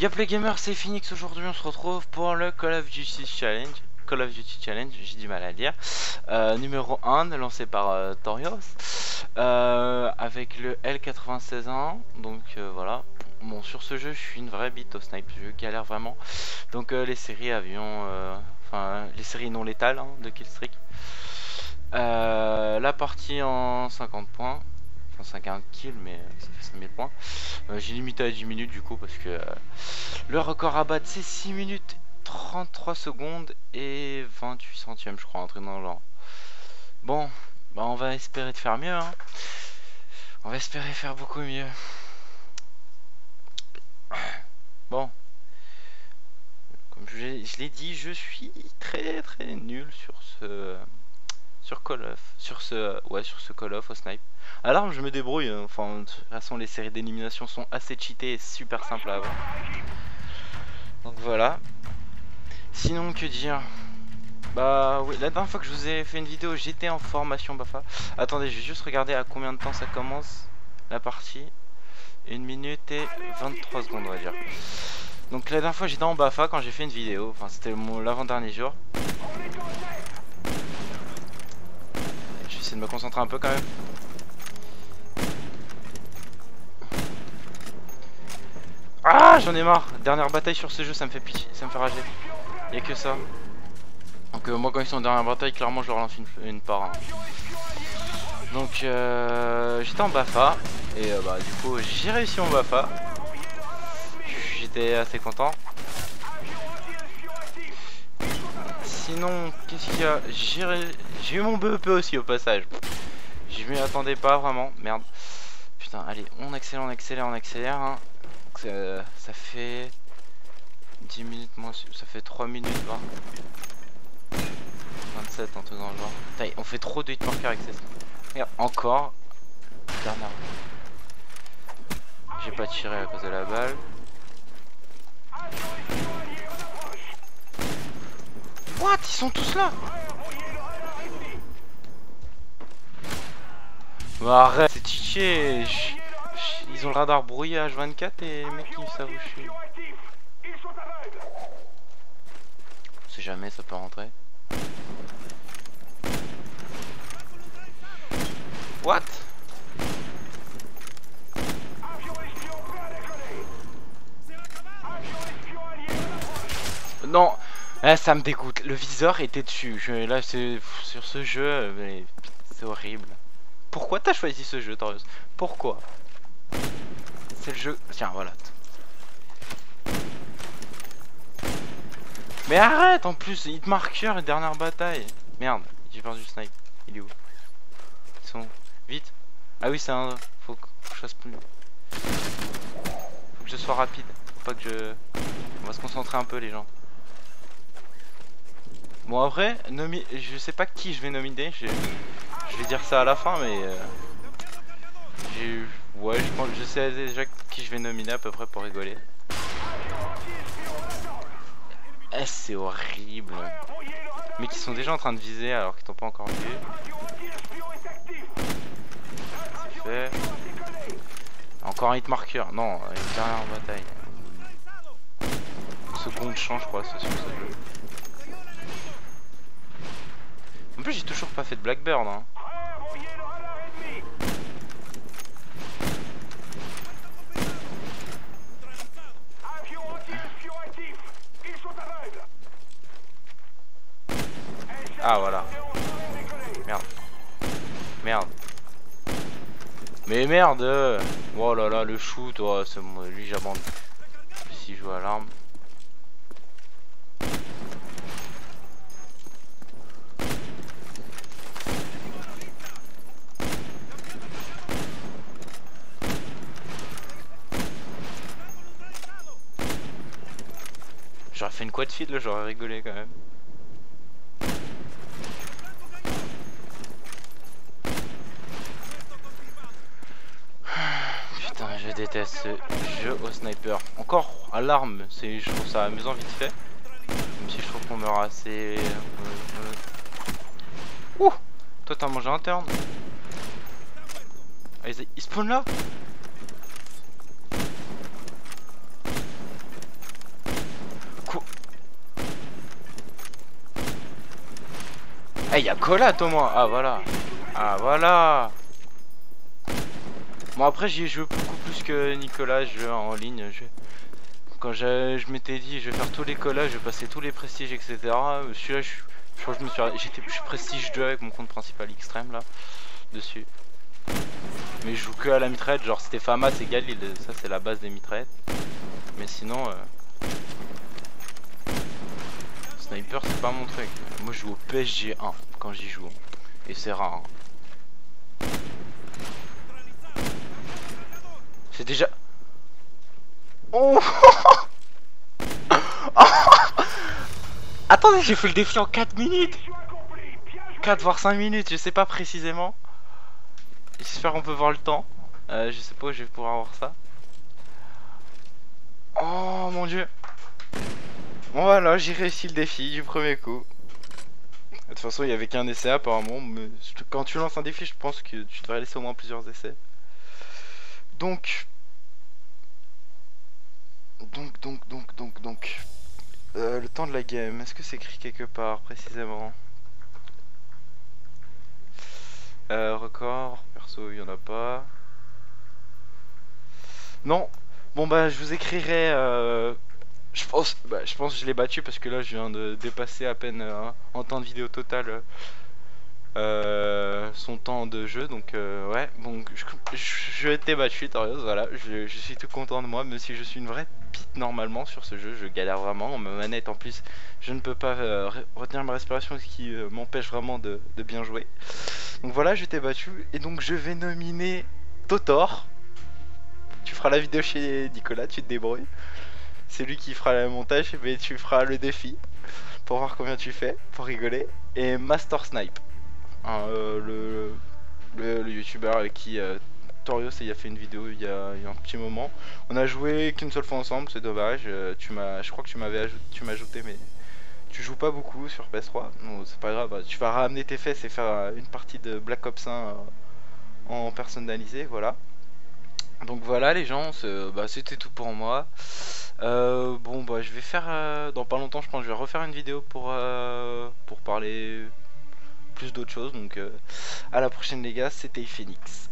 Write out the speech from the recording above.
Yop les gamers, c'est Phoenix. Aujourd'hui on se retrouve pour le Call of Duty Challenge, j'ai du mal à lire, numéro 1 lancé par Torios avec le L96A1. Donc voilà. Bon, sur ce jeu je suis une vraie bite au snipe, je galère vraiment. Donc les séries avions, les séries non létales hein, de killstreak. La partie en 50 points, enfin 51 kills, mais ça fait 5000 points. J'ai limité à 10 minutes du coup parce que le record à battre c'est 6 minutes 33 secondes et 28 centièmes je crois, un truc dans le genre. Bon, bah on va espérer de faire mieux hein. On va espérer faire beaucoup mieux. Bon, comme je l'ai dit, je suis très nul sur ce Call of au snipe. À l'arme je me débrouille, enfin de toute façon les séries d'élimination sont assez cheatées et super simples à avoir. Donc voilà. Sinon que dire? Bah oui, la dernière fois que je vous ai fait une vidéo j'étais en formation BAFA. Attendez, je vais juste regarder à combien de temps ça commence la partie. 1 minute et 23 secondes on va dire. Donc la dernière fois j'étais en BAFA quand j'ai fait une vidéo, enfin c'était l'avant-dernier jour. De me concentrer un peu quand même. Ah, j'en ai marre. Dernière bataille sur ce jeu, ça me fait pitié, ça me fait rager. Il n'y a que ça. Donc moi quand ils sont en dernière bataille, clairement je leur lance une par un. Donc j'étais en BAFA et bah du coup j'ai réussi en BAFA. J'étais assez content. Sinon, qu'est-ce qu'il y a? J'ai eu mon BEP aussi au passage. Je m'y attendais pas vraiment. Merde. Putain, allez, on accélère. Hein. Donc, ça fait 10 minutes moins. Ça fait 3 minutes 20. 27 en tout dans le genre. Putain, on fait trop de hit marker avec ça. Regarde, encore. Dernière. J'ai pas tiré à cause de la balle. What? Ils sont tous là? Bah arrête, c'est tiché. Ils ont le radar brouillé à H24 et les mecs ils savent où je suis. On sait jamais, ça peut rentrer. What? Non. Ah, ça me dégoûte, le viseur était dessus. Là c'est sur ce jeu, c'est horrible. Pourquoi t'as choisi ce jeu, Torios? Pourquoi? C'est le jeu. Tiens voilà. Mais arrête en plus, hitmarker et dernière bataille. Merde, j'ai perdu le snipe. Il est où? Ils sont vite. Ah oui c'est un. Faut que je fasse plus. Faut que je sois rapide. Faut pas que je. On va se concentrer un peu les gens. Bon après, je sais pas qui je vais nominer, je vais dire ça à la fin mais... Ouais, je pense que je sais déjà qui je vais nominer à peu près pour rigoler. Eh c'est horrible. Mais qui sont déjà en train de viser alors qu'ils t'ont pas encore vu. C'est fait. Encore un hit marker, non, une dernière bataille. Seconde chance je crois, c'est sur ce jeu. En plus j'ai toujours pas fait de Blackbird hein. Ah voilà. Merde. Merde. Mais merde. Oh là là le shoot, oh, c'est bon, lui j'abandonne. Si je joue à l'arme. J'aurais fait une quad feed là, j'aurais rigolé quand même. Putain, je déteste ce jeu au sniper. Encore à l'arme, je trouve ça amusant vite fait. Même si je trouve qu'on meurt assez... Ouh, toi t'as mangé un turn. Ah, ils spawnent là. il y a Colat au moins. Ah voilà. Ah voilà. Bon après j'y ai joué beaucoup plus que Nicolas, je en ligne. Quand je m'étais dit je vais faire tous les collages, je vais passer tous les prestiges, etc. Celui-là je crois que je suis prestige 2 avec mon compte principal extrême là dessus. Mais je joue que à la mitraillette, genre c'était FAMAS et Galil, ça c'est la base des mitraillettes. Mais sinon sniper c'est pas mon truc. Moi je joue au PSG 1 quand j'y joue. Et c'est rare. Hein. C'est déjà. Oh attendez, j'ai fait le défi en 4 minutes 4 voire 5 minutes, je sais pas précisément. J'espère qu'on peut voir le temps. Je sais pas où je vais pouvoir voir ça. Oh mon dieu. Bon voilà, j'ai réussi le défi du premier coup. De toute façon, il n'y avait qu'un essai apparemment. Mais quand tu lances un défi, je pense que tu devrais laisser au moins plusieurs essais. Donc. Le temps de la game, est-ce que c'est écrit quelque part précisément? Record, perso, il n'y en a pas. Non. Bon bah je vous écrirai je pense que je l'ai battu parce que là je viens de dépasser à peine en temps de vidéo total son temps de jeu. Donc ouais, bon je t'ai battu Torios, voilà, je suis tout content de moi, même si je suis une vraie bite normalement sur ce jeu, je galère vraiment, ma manette en plus je ne peux pas retenir ma respiration, ce qui m'empêche vraiment de bien jouer. Donc voilà, je t'ai battu et donc je vais nominer Totor. Tu feras la vidéo chez Nicolas, tu te débrouilles. C'est lui qui fera le montage, mais tu feras le défi pour voir combien tu fais, pour rigoler. Et MasterSnipe, hein, le youtubeur qui Torios il a fait une vidéo il y a un petit moment. On a joué qu'une seule fois ensemble, c'est dommage. Je crois que tu m'as ajouté, mais tu joues pas beaucoup sur PS3. Non, c'est pas grave, tu vas ramener tes fesses et faire une partie de Black Ops 1 en personnalisé, voilà. Donc voilà les gens, c'était tout pour moi. Bon bah je vais faire dans pas longtemps, je pense que je vais refaire une vidéo pour parler plus d'autres choses. Donc à la prochaine les gars, c'était Phoenix.